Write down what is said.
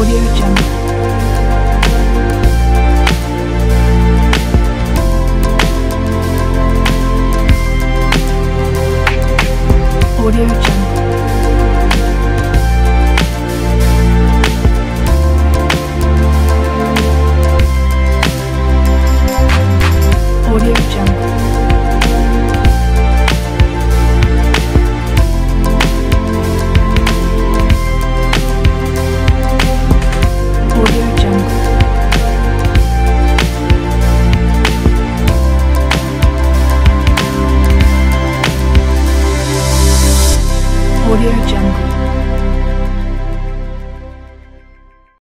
Audio Jungle.